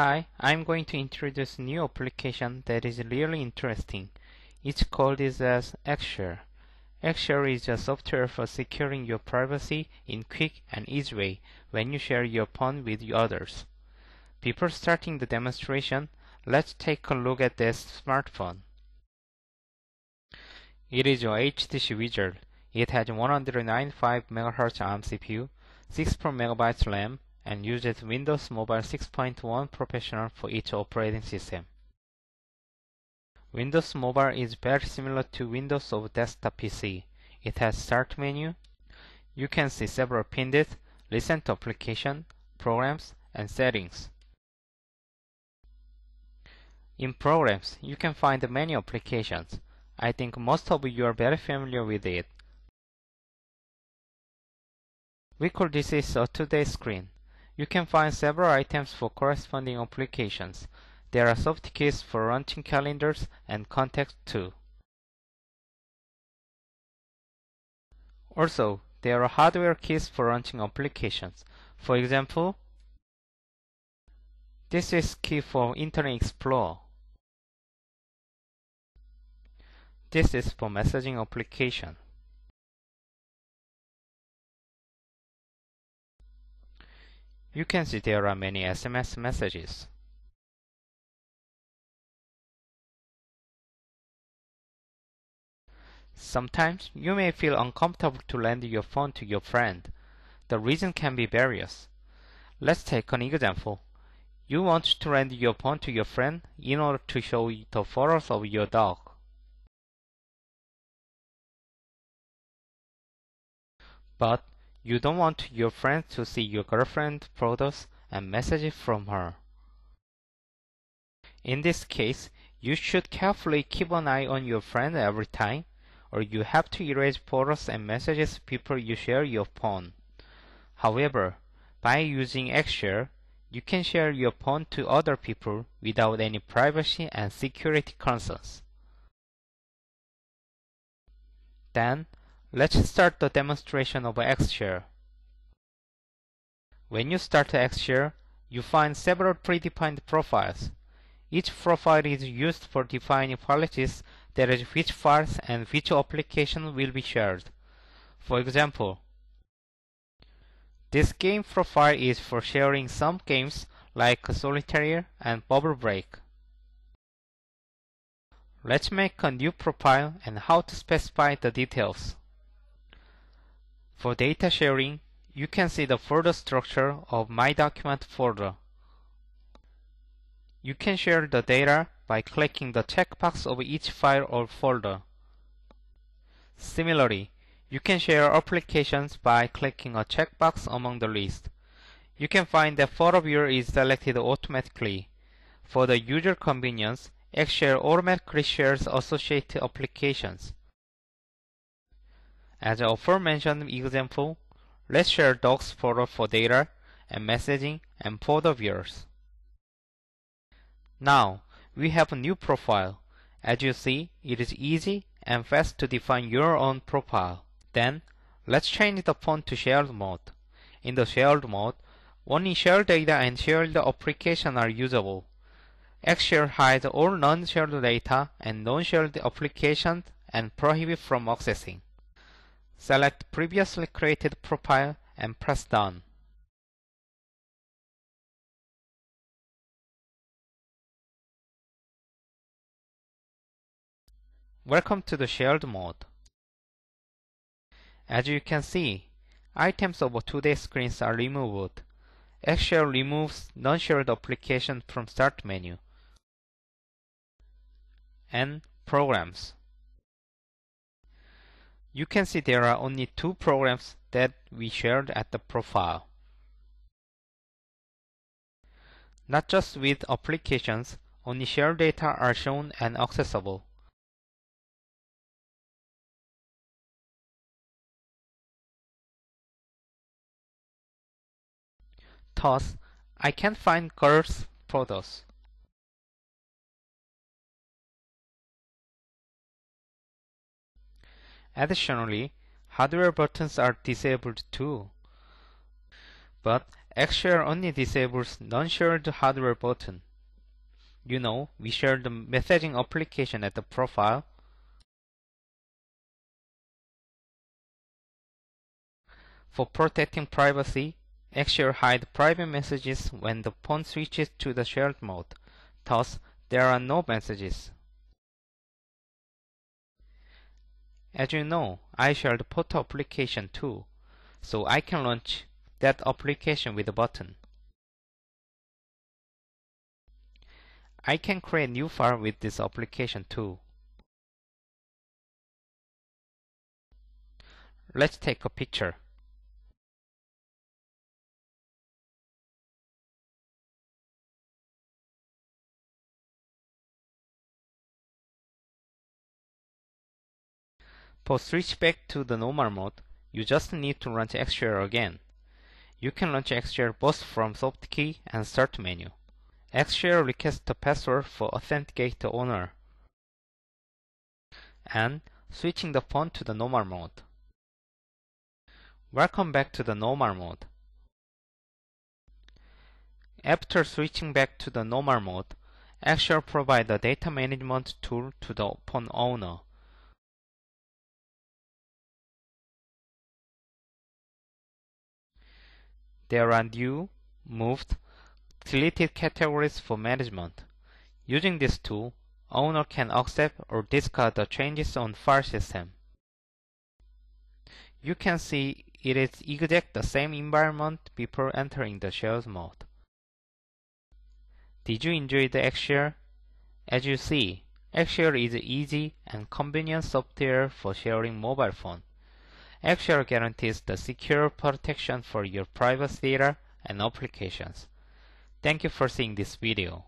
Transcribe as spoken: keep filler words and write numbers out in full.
Hi, I'm going to introduce a new application that is really interesting. It's called is as XShare. XShare is a software for securing your privacy in quick and easy way when you share your phone with others. Before starting the demonstration, let's take a look at this smartphone. It is a H T C Wizard. It has one hundred ninety-five megahertz ARM C P U, sixty-four megabytes RAM, and uses Windows Mobile six point one Professional for each operating system. Windows Mobile is very similar to Windows of desktop P C. It has Start menu. You can see several pins, Listen to Application, Programs, and Settings. In Programs, you can find many applications. I think most of you are very familiar with it. We call this is a two-day screen. You can find several items for corresponding applications. There are soft keys for launching calendars and contacts too. Also, there are hardware keys for launching applications. For example, this is key for Internet Explorer. This is for messaging application. You can see there are many S M S messages. Sometimes you may feel uncomfortable to lend your phone to your friend. The reason can be various. Let's take an example. You want to lend your phone to your friend in order to show the photos of your dog. But you don't want your friend to see your girlfriend's photos and messages from her. In this case, you should carefully keep an eye on your friend every time, or you have to erase photos and messages before you share your phone. However, by using XShare, you can share your phone to other people without any privacy and security concerns. Then, let's start the demonstration of XShare. When you start XShare, you find several predefined profiles. Each profile is used for defining policies, that is, which files and which applications will be shared. For example, this game profile is for sharing some games like Solitaire and Bubble Break. Let's make a new profile and how to specify the details. For data sharing, you can see the folder structure of MyDocument folder. You can share the data by clicking the checkbox of each file or folder. Similarly, you can share applications by clicking a checkbox among the list. You can find that PhotoViewer is selected automatically. For the user convenience, XShare automatically shares associated applications. As the aforementioned example, let's share docs folder for data and messaging and photo viewers. Now, we have a new profile. As you see, it is easy and fast to define your own profile. Then, let's change the font to shared mode. In the shared mode, only shared data and shared applications are usable. XShare hides all non-shared data and non-shared applications and prohibits from accessing. Select previously created profile and press Done. Welcome to the shared mode. As you can see, items of two-day screens are removed. XShare removes non-shared applications from Start menu and Programs. You can see there are only two programs that we shared at the profile. Not just with applications, only shared data are shown and accessible. Thus, I can't find girls' photos. Additionally, hardware buttons are disabled too. but XShare only disables non-shared hardware button. You know, we share the messaging application at the profile. For protecting privacy, XShare hides private messages when the phone switches to the shared mode. Thus, there are no messages. As you know, I share the photo application too, so I can launch that application with a button. I can create new file with this application too. Let's take a picture. For switch back to the normal mode, you just need to launch XShare again. You can launch XShare both from soft key and start menu. XShare requests the password for authenticate the owner, and switching the phone to the normal mode. Welcome back to the normal mode. After switching back to the normal mode, XShare provides a data management tool to the phone owner. There are new, moved, deleted categories for management. Using this tool, owner can accept or discard the changes on file system. You can see it is exactly the same environment before entering the shared mode. Did you enjoy the XShare? As you see, XShare is easy and convenient software for sharing mobile phone. XShare guarantees the secure protection for your private data and applications. Thank you for seeing this video.